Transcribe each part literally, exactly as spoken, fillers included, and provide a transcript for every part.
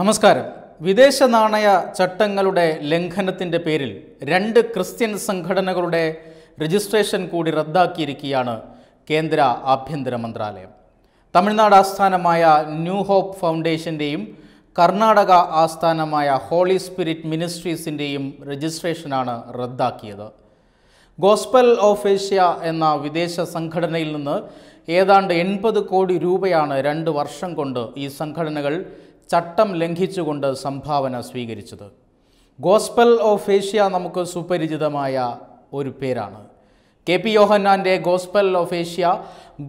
നമസ്കാരം. വിദേശ നാണയ ചട്ടങ്ങളുടെ ലംഘനത്തിന്റെ പേരിൽ രണ്ട് ക്രിസ്ത്യൻ സംഘടനകളുടെ രജിസ്ട്രേഷൻ കൂടി റദ്ദാക്കിയിരിക്കുകയാണ് കേന്ദ്ര ആഭ്യന്തര മന്ത്രാലയം. തമിഴ്നാട് ആസ്ഥാനമായ ന്യൂ ഹോപ്പ് ഫൗണ്ടേഷന്റെയും കർണാടക ആസ്ഥാനമായ ഹോളി സ്പിരിറ്റ് മിനിസ്ട്രീസിന്റെയും രജിസ്ട്രേഷനാണ് റദ്ദാക്കിയത്. ഗോസ്പൽ ഓഫ് ഏഷ്യ എന്ന വിദേശ സംഘടനയിൽ നിന്ന് ഏതാണ്ട് എൺപത് കോടി രൂപയാണ് രണ്ട് വർഷം കൊണ്ട് ഈ സംഘടനകൾ ചട്ടം ലംഘിച്ചുകൊണ്ട് സംഭാവന സ്വീകരിച്ചത്. ഗോസ്പൽ ഓഫ് ഏഷ്യ നമുക്ക് സുപരിചിതമായ ഒരു പേരാണ്. കെ പി യോഹന്നാൻ്റെ gospel of Asia,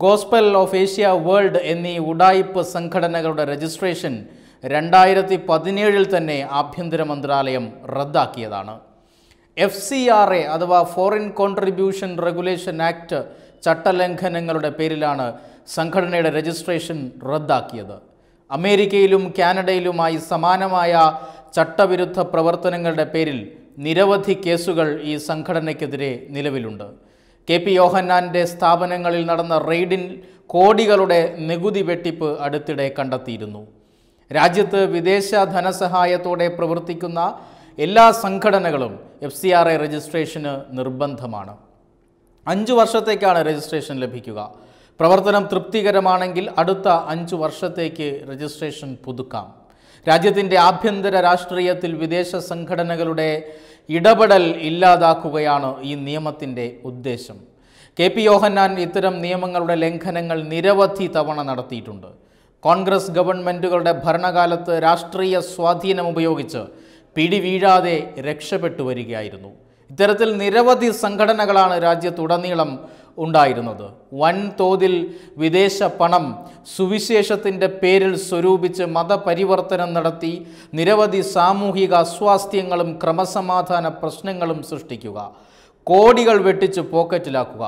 gospel of Asia world എന്നീ ഉഡായിപ്പ് സംഘടനകളുടെ രജിസ്ട്രേഷൻ രണ്ടായിരത്തി പതിനേഴിൽ തന്നെ ആഭ്യന്തര മന്ത്രാലയം റദ്ദാക്കിയതാണ്. എഫ് സി ആർ എ അഥവാ ഫോറിൻ കോൺട്രിബ്യൂഷൻ റെഗുലേഷൻ ആക്ട് ചട്ടലംഘനങ്ങളുടെ പേരിലാണ് സംഘടനയുടെ രജിസ്ട്രേഷൻ റദ്ദാക്കിയത്. അമേരിക്കയിലും കാനഡയിലുമായി സമാനമായ ചട്ടവിരുദ്ധ പ്രവർത്തനങ്ങളുടെ പേരിൽ നിരവധി കേസുകൾ ഈ സംഘടനയ്ക്കെതിരെ നിലവിലുണ്ട്. കെ പി യോഹന്നാൻ്റെ സ്ഥാപനങ്ങളിൽ നടന്ന റെയ്ഡിൽ കോടികളുടെ നികുതി വെട്ടിപ്പ് അടുത്തിടെ കണ്ടെത്തിയിരുന്നു. രാജ്യത്ത് വിദേശ ധനസഹായത്തോടെ പ്രവർത്തിക്കുന്ന എല്ലാ സംഘടനകളും എഫ് സി ആർ എ രജിസ്ട്രേഷന് നിർബന്ധമാണ്. അഞ്ചു വർഷത്തേക്കാണ് രജിസ്ട്രേഷൻ ലഭിക്കുക. പ്രവർത്തനം തൃപ്തികരമാണെങ്കിൽ അടുത്ത അഞ്ചു വർഷത്തേക്ക് രജിസ്ട്രേഷൻ പുതുക്കാം. രാജ്യത്തിൻ്റെ ആഭ്യന്തര രാഷ്ട്രീയത്തിൽ വിദേശ സംഘടനകളുടെ ഇടപെടൽ ഇല്ലാതാക്കുകയാണ് ഈ നിയമത്തിൻ്റെ ഉദ്ദേശം. കെ പി യോഹന്നാൻ ഇത്തരം നിയമങ്ങളുടെ ലംഘനങ്ങൾ നിരവധി തവണ നടത്തിയിട്ടുണ്ട്. കോൺഗ്രസ് ഗവൺമെൻറ്റുകളുടെ ഭരണകാലത്ത് രാഷ്ട്രീയ സ്വാധീനം ഉപയോഗിച്ച് പിടി വീഴാതെ രക്ഷപ്പെട്ടു വരികയായിരുന്നു. ഇത്തരത്തിൽ നിരവധി സംഘടനകളാണ് രാജ്യത്തുടനീളം ഉണ്ടായിരുന്നത്. വൻതോതിൽ വിദേശ പണം സുവിശേഷത്തിൻ്റെ പേരിൽ സ്വരൂപിച്ച് മതപരിവർത്തനം നടത്തി നിരവധി സാമൂഹിക അസ്വാസ്ഥ്യങ്ങളും ക്രമസമാധാന പ്രശ്നങ്ങളും സൃഷ്ടിക്കുക, കോടികൾ വെട്ടിച്ച് പോക്കറ്റിലാക്കുക,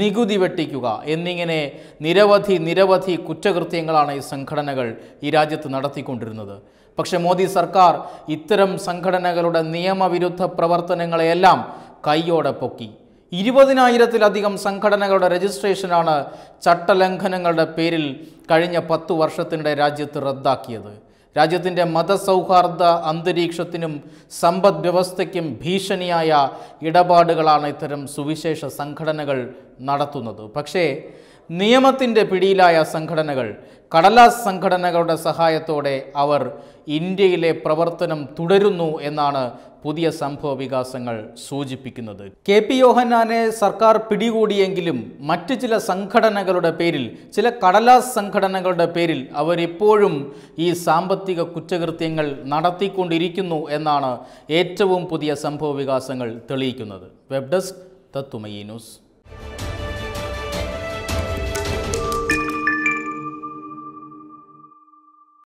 നികുതി വെട്ടിക്കുക എന്നിങ്ങനെ നിരവധി നിരവധി കുറ്റകൃത്യങ്ങളാണ് ഈ സംഘടനകൾ ഈ രാജ്യത്ത് നടത്തിക്കൊണ്ടിരുന്നത്. പക്ഷേ മോദി സർക്കാർ ഇത്തരം സംഘടനകളുടെ നിയമവിരുദ്ധ പ്രവർത്തനങ്ങളെയെല്ലാം കൈയോടെ പൊക്കി. ഇരുപതിനായിരത്തിലധികം സംഘടനകളുടെ രജിസ്ട്രേഷനാണ് ചട്ടലംഘനങ്ങളുടെ പേരിൽ കഴിഞ്ഞ പത്തു വർഷത്തിനിടെ രാജ്യത്ത് റദ്ദാക്കിയത്. രാജ്യത്തിൻ്റെ മതസൗഹാർദ്ദ അന്തരീക്ഷത്തിനും സമ്പദ് വ്യവസ്ഥയ്ക്കും ഭീഷണിയായ ഇടപാടുകളാണ് ഇത്തരം സുവിശേഷ സംഘടനകൾ നടത്തുന്നത്. പക്ഷേ നിയമത്തിൻ്റെ പിടിയിലായ സംഘടനകൾ, കടലാസ് സംഘടനകളുടെ സഹായത്തോടെ അവർ ഇന്ത്യയിലെ പ്രവർത്തനം തുടരുന്നു എന്നാണ് പുതിയ സംഭവ വികാസങ്ങൾ സൂചിപ്പിക്കുന്നത്. കെ പി യോഹന്നാനെ സർക്കാർ പിടികൂടിയെങ്കിലും മറ്റ് ചില സംഘടനകളുടെ പേരിൽ, ചില കടലാസ് സംഘടനകളുടെ പേരിൽ അവരിപ്പോഴും ഈ സാമ്പത്തിക കുറ്റകൃത്യങ്ങൾ നടത്തിക്കൊണ്ടിരിക്കുന്നു എന്നാണ് ഏറ്റവും പുതിയ സംഭവ വികാസങ്ങൾ തെളിയിക്കുന്നത്. വെബ് ഡെസ്ക് തത്തുമൈ ന്യൂസ്.